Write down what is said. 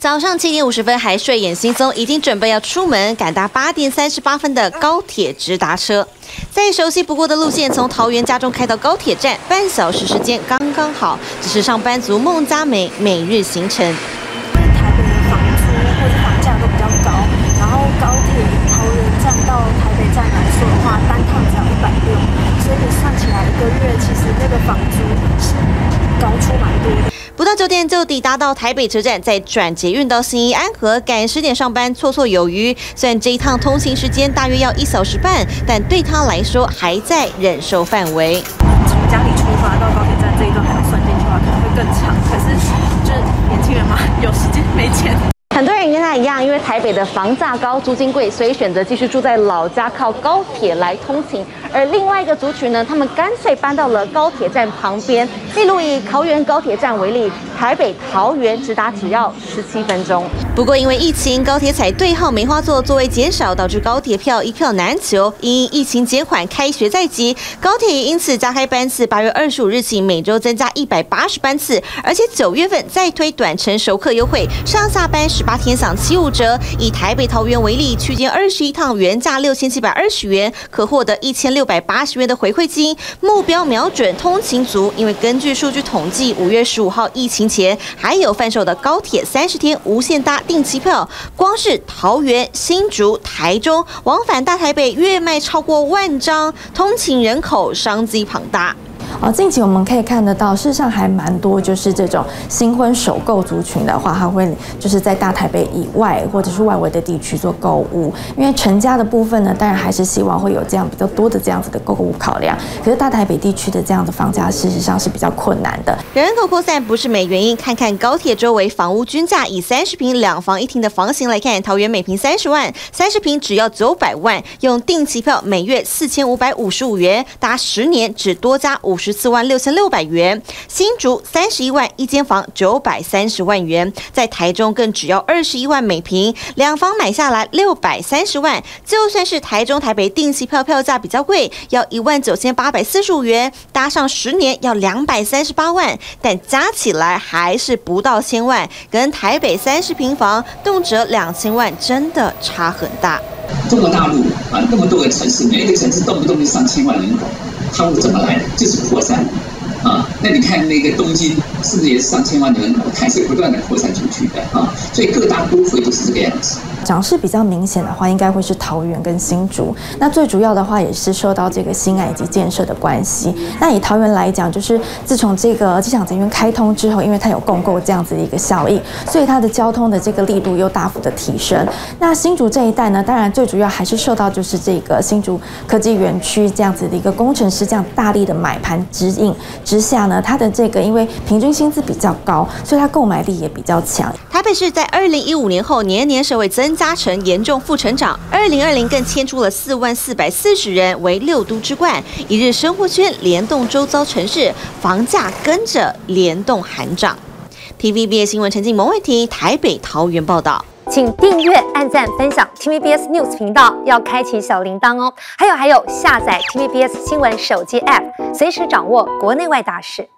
早上7点50分还睡眼惺忪，已经准备要出门赶搭8点38分的高铁直达车。再熟悉不过的路线，从桃园家中开到高铁站，半小时时间刚刚好，这是上班族孟佳美每日行程。因为台北的房租或者房价都比较高，然后高铁桃园站到台北站来说的话，单趟只要160，所以算起来1个月，其实那个房租是高出蛮多的。 不到9点就抵达到台北车站，再转捷运到信义安和，赶10点上班绰绰有余。虽然这一趟通行时间大约要1小时半，但对他来说还在忍受范围。从家里出发到高铁站这一段还要算进去的话，可能会更长。可是就是年轻人嘛，有时间没钱。 很多人跟他一样，因为台北的房价高、租金贵，所以选择继续住在老家，靠高铁来通勤。而另外一个族群呢，他们干脆搬到了高铁站旁边。例如以桃园高铁站为例，台北桃园直达只要17分钟。不过因为疫情，高铁采对号梅花座，座位减少，导致高铁票一票难求。因疫情减缓，开学在即，高铁也因此加开班次，8月25日起每周增加180班次，而且9月份再推短程熟客优惠，上下班18天享75折。以台北桃园为例，区间21趟，原价6720元，可获得1680元的回馈金。目标瞄准通勤族，因为根据数据统计，5月15号疫情前还有贩售的高铁30天无限搭定期票，光是桃园、新竹、台中往返大台北月卖超过10000张，通勤人口商机庞大。 近期我们可以看得到，事实上还蛮多，就是这种新婚首购族群的话，他会就是在大台北以外或者是外围的地区做购物。因为成家的部分呢，当然还是希望会有这样比较多的这样子的购物考量。可是大台北地区的这样的房价，事实上是比较困难的。人口扩散不是没原因，看看高铁周围房屋均价，以30坪2房1厅的房型来看，桃园每坪30万，30坪只要900万，用定期票每月4555元，搭10年只多加54.6万元，新竹31万1间房930万元，在台中更只要21万每平，2房买下来630万。就算是台中、台北定期票票价比较贵，要19845元，搭上10年要238万，但加起来还是不到1000万，跟台北30平房动辄2000万真的差很大。中国大陆啊，那么多个城市，每一个城市动不动就上千万人口。 他们怎么来的？就是扩散，啊，那你看那个东京，是不是也是上千万人口，还是不断的扩散出去的啊？所以各大都会都是这个样子。涨势比较明显的话，应该会是桃园跟新竹。那最主要的话，也是受到这个新案以及建设的关系。那以桃园来讲，就是自从这个机场捷运开通之后，因为它有共构这样子的一个效应，所以它的交通的这个力度又大幅的提升。那新竹这一带呢，当然最主要还是受到就是这个新竹科技园区这样子的一个工程师。 是这样大力的买盘指引之下呢，它的这个因为平均薪资比较高，所以它购买力也比较强。台北市在2015年后年年社会增加成严重负成长，2020更迁出了4万440人，为6都之冠。一日生活圈联动周遭城市，房价跟着联动寒涨。TVBS 新闻陈静、蒙伟婷台北桃园报道。 请订阅、按赞、分享 TVBS News 频道，要开启小铃铛哦。还有，下载 TVBS 新闻手机 App， 随时掌握国内外大事。